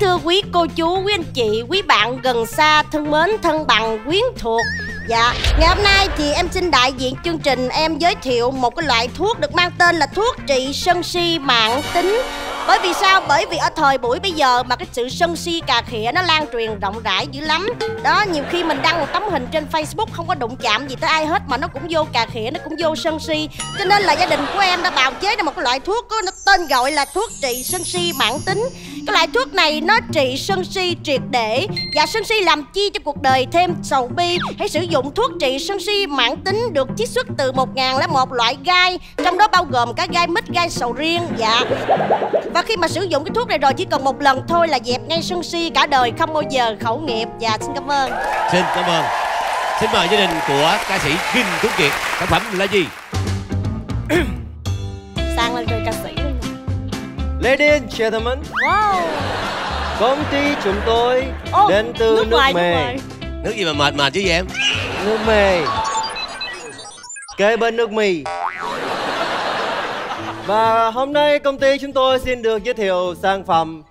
thưa quý cô chú, quý anh chị, quý bạn gần xa, thân mến, thân bằng, quyến thuộc. Dạ, ngày hôm nay thì em xin đại diện chương trình em giới thiệu một cái loại thuốc được mang tên là thuốc trị sân si mãn tính. Bởi vì sao? Bởi vì ở thời buổi bây giờ mà cái sự sân si cà khịa nó lan truyền rộng rãi dữ lắm. Đó, nhiều khi mình đăng một tấm hình trên Facebook không có đụng chạm gì tới ai hết mà nó cũng vô cà khịa, nó cũng vô sân si. Cho nên là gia đình của em đã bào chế ra một cái loại thuốc có tên gọi là thuốc trị sân si mãn tính. Cái loại thuốc này nó trị sân si triệt để. Và sân si làm chi cho cuộc đời thêm sầu bi. Hãy sử dụng thuốc trị sân si mãn tính được chiết xuất từ 1001 loại gai, trong đó bao gồm cả gai mít, gai sầu riêng. Dạ. Và khi mà sử dụng cái thuốc này rồi chỉ cần một lần thôi là dẹp ngay sân si cả đời, không bao giờ khẩu nghiệp. Dạ, xin cảm ơn. Xin cảm ơn. Xin mời gia đình của ca sĩ Ginh Thú Kiệt. Sản phẩm là gì? Sang lên rồi ca sĩ. Ladies and gentlemen, wow. Công ty chúng tôi đến từ nước ngoài. Nước gì mà mệt chứ vậy em? Nước mề kế bên nước mì. Và hôm nay công ty chúng tôi xin được giới thiệu sản phẩm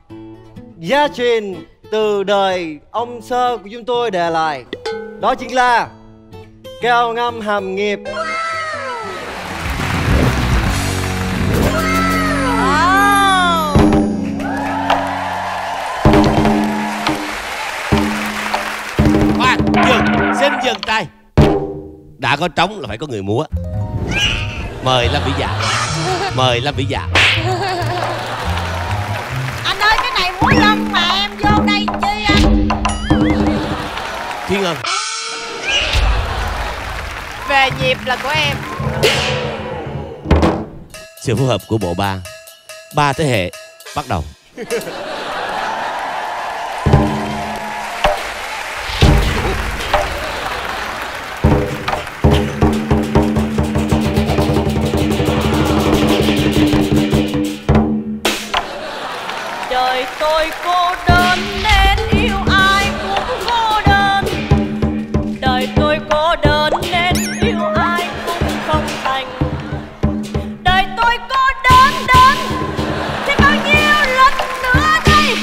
gia truyền từ đời ông sơ của chúng tôi để lại. Đó chính là keo ngâm hàm nghiệp. Xin dừng tay. Đã có trống là phải có người múa. Mời Lâm Vỹ Dạ. Mời Lâm Vỹ Dạ. Anh ơi, cái này múa lân mà em vô đây chi anh? Thúy Ngân, về nhịp là của em. Sự phối hợp của bộ ba thế hệ bắt đầu. Tôi cô đơn nên yêu ai cũng cô đơn. Đời tôi cô đơn nên yêu ai cũng không thành. Đời tôi cô đơn thì bao nhiêu lần nữa đây.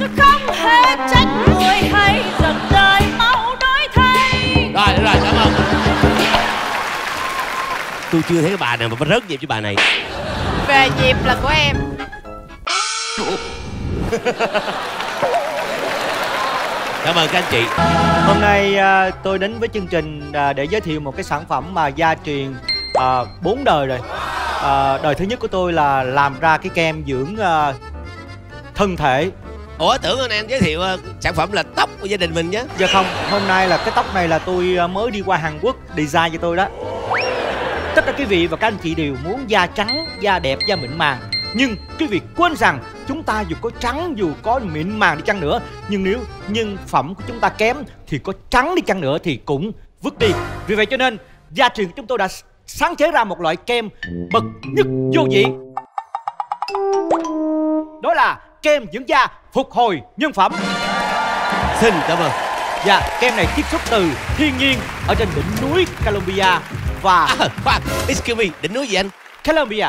Tôi không hề trách người hay giận đời mau đổi thay. Rồi, cảm ơn. Tôi chưa thấy cái bà nào mà rớt nhịp với bà này. Về nhịp là của em. Cảm ơn các anh chị. Hôm nay tôi đến với chương trình để giới thiệu một cái sản phẩm mà gia truyền 4 đời rồi. Đời thứ nhất của tôi là làm ra cái kem dưỡng thân thể. Ủa, tưởng anh em giới thiệu sản phẩm là tóc của gia đình mình chứ? Dạ không, hôm nay là cái tóc này là tôi mới đi qua Hàn Quốc design cho tôi đó. Tất cả quý vị và các anh chị đều muốn da trắng, da đẹp, da mịn màng. Nhưng quý vị quên rằng chúng ta dù có trắng, dù có mịn màng đi chăng nữa, nhưng nếu nhân phẩm của chúng ta kém thì có trắng đi chăng nữa thì cũng vứt đi. Vì vậy cho nên gia truyền của chúng tôi đã sáng chế ra một loại kem bậc nhất vô nhị. Đó là kem dưỡng da phục hồi nhân phẩm. Xin cảm ơn. Dạ, kem này chiết xuất từ thiên nhiên ở trên đỉnh núi Colombia. Và... excuse me, đỉnh núi gì anh? Colombia.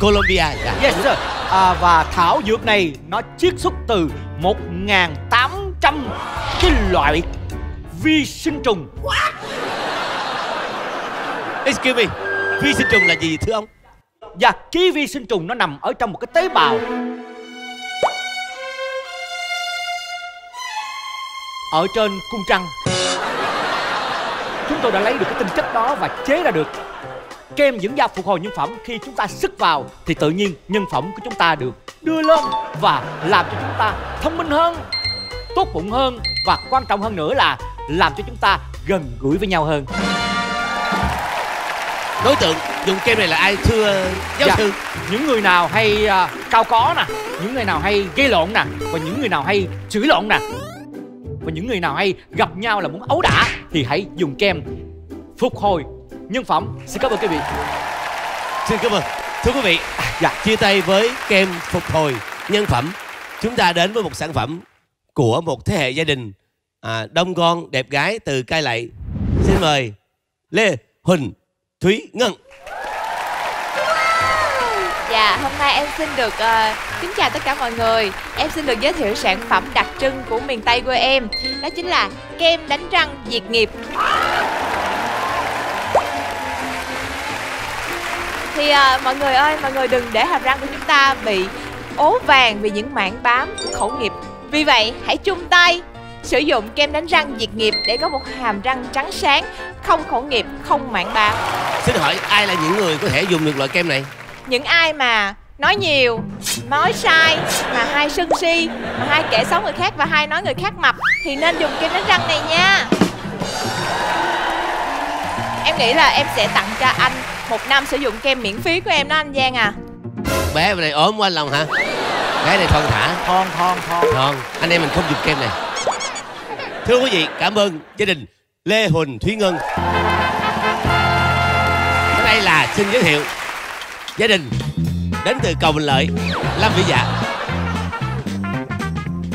Colombia, dạ. Yes sir. Và thảo dược này nó chiết xuất từ 1800 cái loại vi sinh trùng. What? Excuse me, vi sinh trùng là gì thưa ông? Dạ, cái vi sinh trùng nó nằm ở trong một cái tế bào. Ở trên cung trăng. Chúng tôi đã lấy được cái tinh chất đó và chế ra được kem dưỡng da phục hồi nhân phẩm. Khi chúng ta sức vào thì tự nhiên nhân phẩm của chúng ta được đưa lên và làm cho chúng ta thông minh hơn, tốt bụng hơn, và quan trọng hơn nữa là làm cho chúng ta gần gũi với nhau hơn. Đối tượng dùng kem này là ai thưa giáo sư? Những người nào hay cao có nè, những người nào hay gây lộn nè, và những người nào hay chửi lộn nè, và những người nào hay gặp nhau là muốn ấu đả thì hãy dùng kem phục hồi nhân phẩm. Xin cảm ơn quý vị. Xin cảm ơn. Thưa quý vị, dạ, chia tay với kem phục hồi nhân phẩm, chúng ta đến với một sản phẩm của một thế hệ gia đình đông con đẹp gái từ Cai Lậy. Xin mời Lê Huỳnh Thúy Ngân. Dạ, Dạ, hôm nay em xin được kính chào tất cả mọi người. Em xin được giới thiệu sản phẩm đặc trưng của miền Tây quê em. Đó chính là kem đánh răng diệt nghiệp. Thì mọi người ơi, mọi người đừng để hàm răng của chúng ta bị ố vàng vì những mảng bám của khẩu nghiệp. Vì vậy, hãy chung tay sử dụng kem đánh răng diệt nghiệp để có một hàm răng trắng sáng, không khẩu nghiệp, không mảng bám. Xin hỏi ai là những người có thể dùng được loại kem này? Những ai mà nói nhiều, nói sai, mà hay sân si, mà hay kể xấu người khác và hay nói người khác mập thì nên dùng kem đánh răng này nha. Em nghĩ là em sẽ tặng cho anh 1 năm sử dụng kem miễn phí của em đó anh Giang à. Bé này ốm quá anh Long hả? Bé này thon thả. Thon. Anh em mình không dùng kem này. Thưa quý vị, cảm ơn gia đình Lê Huỳnh Thúy Ngân. Ở đây là xin giới thiệu gia đình đến từ Cầu Bình Lợi, Lâm Vỹ Dạ.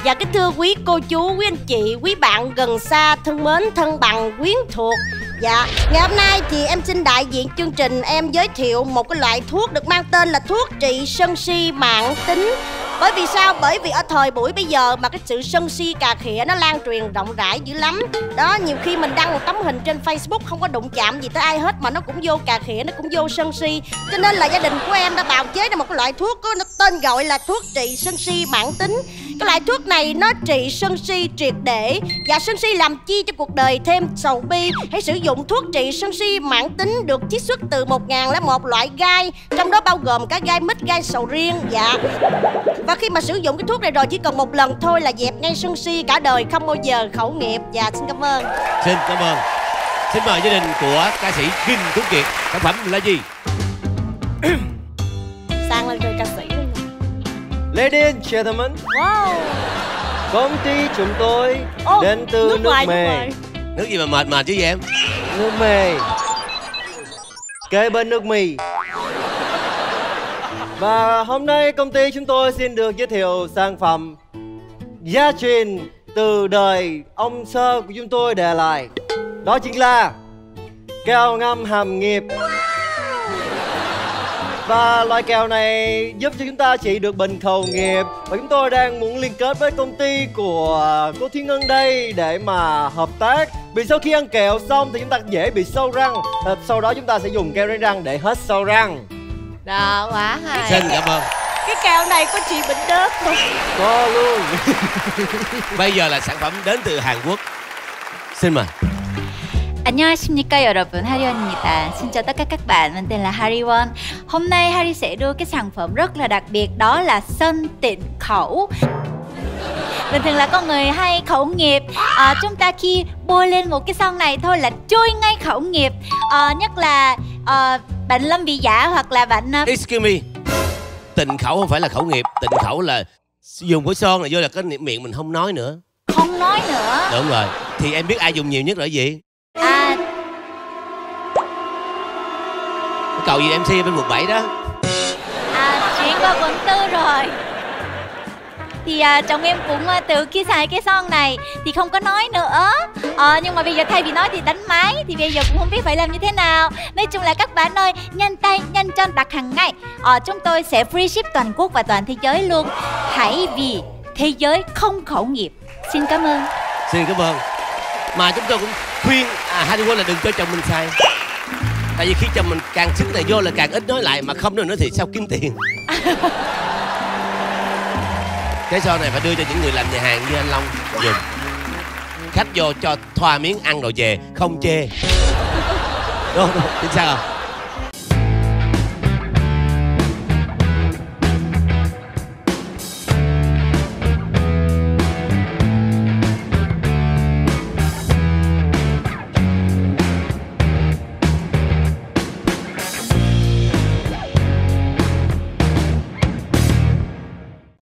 Và kính thưa quý cô chú, quý anh chị, quý bạn gần xa, thân mến, thân bằng, quyến thuộc. Dạ, ngày hôm nay thì em xin đại diện chương trình em giới thiệu một cái loại thuốc được mang tên là thuốc trị sân si mãn tính. Bởi vì sao? Bởi vì ở thời buổi bây giờ mà cái sự sân si cà khịa nó lan truyền rộng rãi dữ lắm. Đó, nhiều khi mình đăng một tấm hình trên Facebook không có đụng chạm gì tới ai hết mà nó cũng vô cà khịa, nó cũng vô sân si. Cho nên là gia đình của em đã bào chế ra một cái loại thuốc có tên gọi là thuốc trị sân si mãn tính. Cái loại thuốc này nó trị sân si triệt để. Và sân si làm chi cho cuộc đời thêm sầu bi. Hãy sử dụng thuốc trị sân si mãn tính được chiết xuất từ 1001 loại gai, trong đó bao gồm cả gai mít, gai sầu riêng. Dạ. Và khi mà sử dụng cái thuốc này rồi chỉ cần một lần thôi là dẹp ngay sân si cả đời, không bao giờ khẩu nghiệp. Dạ, xin cảm ơn. Xin cảm ơn. Xin mời gia đình của ca sĩ Ginh Thú Kiệt. Sản phẩm là gì? Sang lên rồi ca sĩ. Ladies and gentlemen, wow. Công ty chúng tôi đến từ nước ngoài. Nước gì mà mệt chứ gì em? Nước mề kế bên nước mì. Và hôm nay công ty chúng tôi xin được giới thiệu sản phẩm gia truyền từ đời ông sơ của chúng tôi để lại. Đó chính là keo ngâm hàm nghiệp. Và loại kèo này giúp cho chúng ta trị được bệnh khẩu nghiệp. Và chúng tôi đang muốn liên kết với công ty của cô Thúy Ngân đây để mà hợp tác. Vì sau khi ăn kẹo xong thì chúng ta dễ bị sâu răng. Sau đó chúng ta sẽ dùng keo đánh răng để hết sâu răng. Đó, quá hay. Xin cảm ơn. Cái kẹo này có trị bệnh đớp không? Có luôn. Bây giờ là sản phẩm đến từ Hàn Quốc. Xin mời. 안녕하십니까 여러분, 하리원입니다. Xin chào tất cả các bạn, mình tên là Hari Won. Hôm nay Hari sẽ đưa cái sản phẩm rất là đặc biệt, đó là sơn tịnh khẩu. Bình thường là con người hay khẩu nghiệp, chúng ta khi bôi lên một cái son này thôi là trôi ngay khẩu nghiệp. Nhất là bạn Lâm Vỹ Dạ hoặc là bạn... Excuse me, tịnh khẩu không phải là khẩu nghiệp, tịnh khẩu là dùng cái son này vô là cái miệng mình không nói nữa. Không nói nữa. Đúng rồi, thì em biết ai dùng nhiều nhất rồi gì? Cậu gì MC bên 17 đó. Chuyển qua quận 4 rồi. Thì chồng em cũng từ khi xài cái son này thì không có nói nữa. Nhưng mà bây giờ thay vì nói thì đánh máy. Thì bây giờ cũng không biết phải làm như thế nào. Nói chung là các bạn ơi, nhanh tay, nhanh chân đặt hàng ngay. Chúng tôi sẽ free ship toàn quốc và toàn thế giới luôn. Hãy vì thế giới không khẩu nghiệp. Xin cảm ơn. Xin cảm ơn. Mà chúng tôi cũng khuyên Hari Won là đừng cho chồng mình xài. Tại vì khi chồng mình càng xứng này vô là càng ít nói lại. Mà không nói nữa thì sao kiếm tiền. Cái son này phải đưa cho những người làm nhà hàng như anh Long dùng. Khách vô cho thoa miếng ăn rồi về, không chê. Đúng không? Chính xác không?